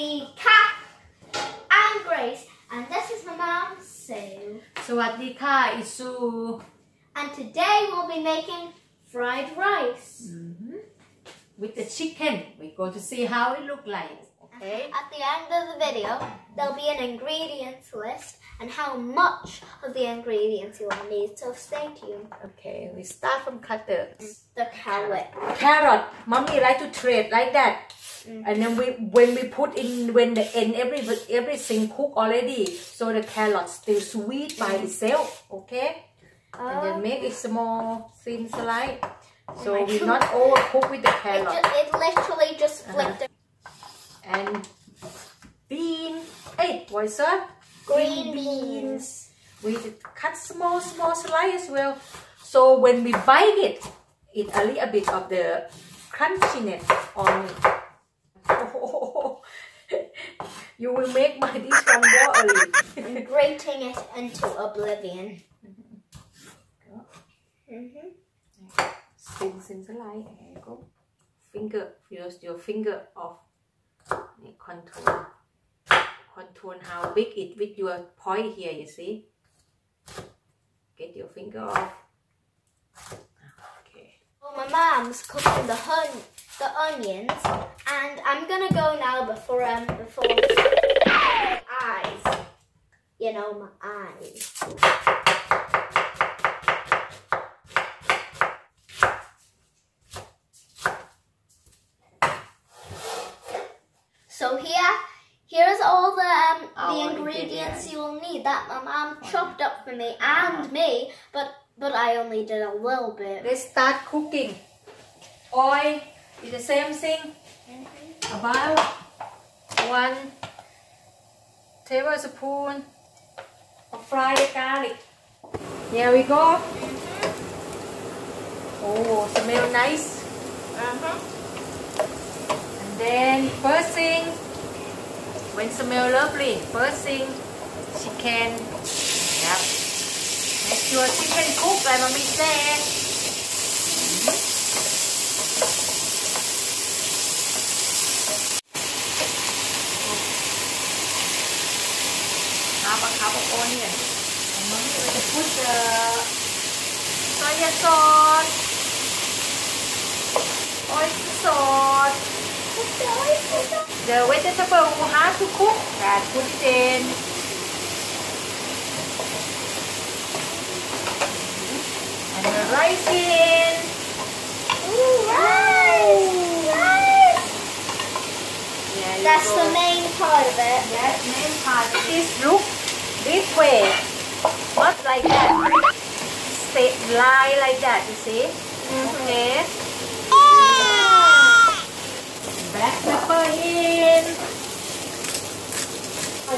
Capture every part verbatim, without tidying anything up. me ka. I'm Grace and this is my mum Sue. Sawadee ka isu. And today we'll be making fried rice. Mm-hmm. With the chicken. We're going to see how it looks like. Okay. At the end of the video, there'll be an ingredients list and how much of the ingredients you will need, so stay tuned. Okay, we start from carrots. The carrot. Carrot. Mommy like to trade like that. Mm-hmm. And then we, when we put in, when the end, every, everything cooked already, so the carrot still sweet by mm-hmm. itself, okay? Um, and then make it small, thin slice. So oh we not overcook with the carrot. It, just, it literally just flipped uh-huh. it. And bean, hey, what is that? Green, Green beans. beans. We cut small, small slices as well. So when we bite it, it a little bit of the crunchiness on it. Oh, you will make my dish one more early. I'm grating it into oblivion. Mm-hmm. Sing, sing, slide. There you go. Finger, use your finger off. Contour, contour how big it with your point here. You see, get your finger off. Okay. Well, my mom's cooking the on the onions, and I'm gonna go now before um before my eyes. You know my eyes. So here, here's all the um, the ingredients you will need that my mom chopped up for me and me, but but I only did a little bit. Let's start cooking. Oil is the same thing. Mm-hmm. About one tablespoon of fried garlic. Here we go. Mm-hmm. Oh, smell nice. Uh-huh. Then first thing, when smell lovely, first thing, chicken. Yep. Make sure chicken cook like mommy said. Half a cup of onion. And mommy will put the soy sauce, oyster sauce. The vegetable who has to cook, that put it in. And the rice in. Ooh, rice! Rice! Yeah, that's go. The main part of it. That's the main part of it. This look this way. Not like that. Stay lie like that, you see? Mm-hmm. Okay. Black pepper in.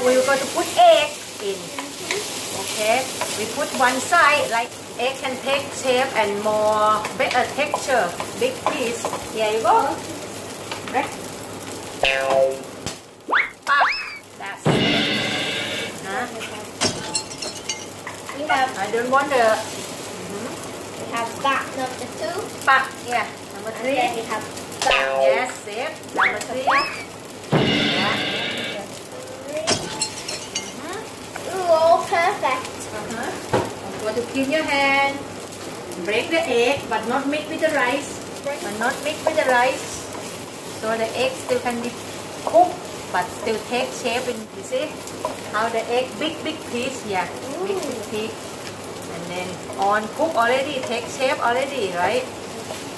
We're going to put egg in. Mm-hmm. Okay, we put one side like egg can take shape and more better texture. Big piece. Here you go. Right. Pop. That's it. Huh? We have. I don't want the. Mm-hmm. We have that number two. Pop. Yeah. Number three. And then we have. Yes, it. Number three. Yeah. Mm-hmm. Ooh, all perfect. Uh-huh. You want to clean your hand. Break the egg, but not mix with the rice. But not mix with the rice. So the egg still can be cooked, but still take shape. And you see how the egg, big, big piece. Yeah, ooh. Big, big piece. And then on cook already, take shape already, right?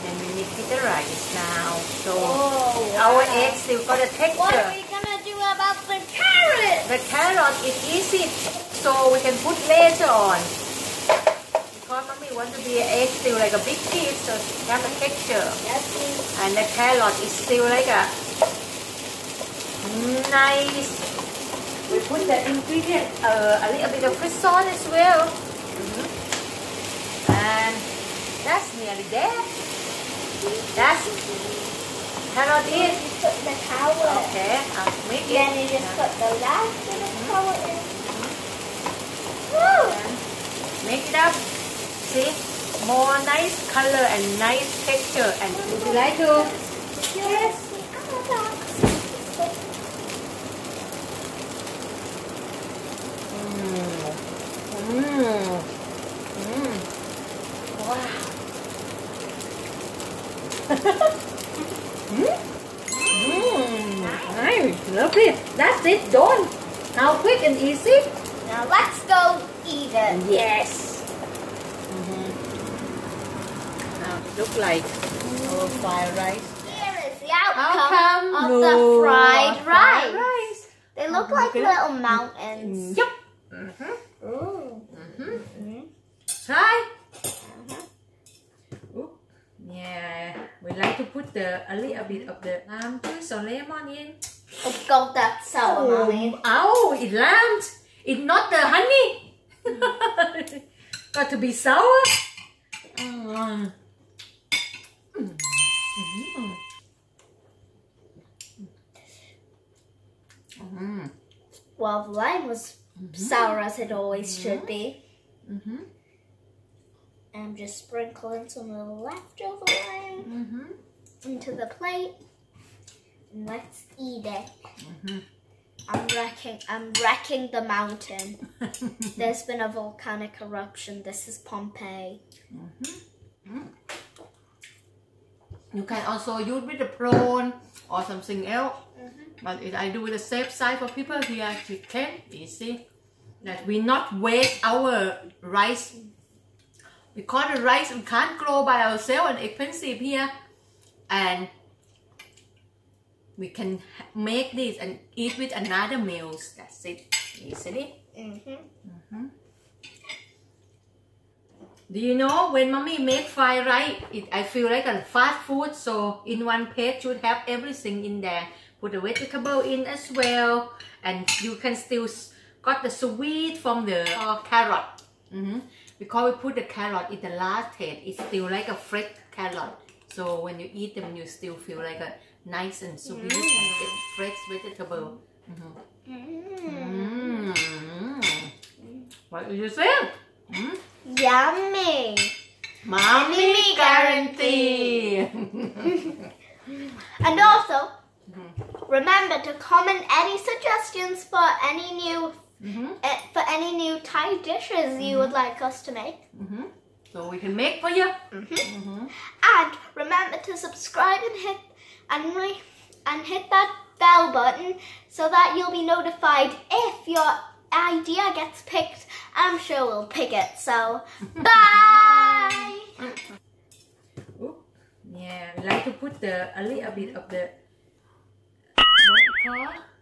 And we need the rice now. So oh, wow. Our egg still got a texture. What are we gonna do about the carrot? The carrot is easy, so we can put later on. Because mommy wants to be an egg still like a big piece, so it has a texture. Yes, please. And the carrot is still like a nice. We put the ingredient, uh, a little bit of fish sauce as well, mm-hmm. and that's nearly there. That's carrot in. You put the carrot. Okay, I'll make it. Then you just put the last bit of carrot in. Woo! Make it up. See? More nice color and nice texture. And would you like to? Yes. Mmm. Mmm. Wow. Mmm. Mmm. Nice. Lovely. That's it, done. Now quick and easy. Now let's go eat it. Yes. Mm-hmm. Now it looks like our fried rice. Here is the outcome, outcome of no. the fried rice. Fried rice. They look mm-hmm. like little mountains. Yep. Mm-hmm. Oh. Mm-hmm. Mm-hmm. Try. Mm-hmm. Yeah, we like to put the a little bit of the lime juice or lemon in. Of course, that's sour, oh. Mommy. Oh, it limed. It's not the honey. Mm. Got to be sour. Mm. Mm-hmm. Mm. Well, the lime was mm-hmm. sour as it always mm-hmm. should be. Mm-hmm. And just sprinkling some of the leftover lime mm-hmm. into the plate. And let's eat it. Mm-hmm. I'm wrecking. I'm wrecking the mountain. There's been a volcanic eruption. This is Pompeii. Mm-hmm. Mm. You can also use with the prawn or something else. Mm-hmm. But if I do with the safe side for people here, you can easy. That we not waste our rice because the rice we can't grow by ourselves and expensive here, and we can make this and eat with another meals. That's it, easily. Mm-hmm. Mm-hmm. Do you know when mommy make fried rice, it I feel like a fast food. So in one plate should have everything in there. Put the vegetable in as well, and you can still got the sweet from the uh, carrot. Mm-hmm. Because we put the carrot in the last plate, it's still like a fresh carrot. So when you eat them, you still feel like a nice and sweet mm. and fresh vegetable. Mm-hmm. Mm. Mm. What do you think? Mm? Yummy! Mommy guarantee! And also, mm-hmm. remember to comment any suggestions for any new mm-hmm. uh, for any new Thai dishes mm-hmm. you would like us to make. Mm-hmm. So we can make for you. Mm-hmm. Mm-hmm. And remember to subscribe and hit And, re and hit that bell button so that you'll be notified if your idea gets picked. I'm sure we'll pick it. So, bye! Ooh, yeah, we like to put the, a little bit of the... What do you call?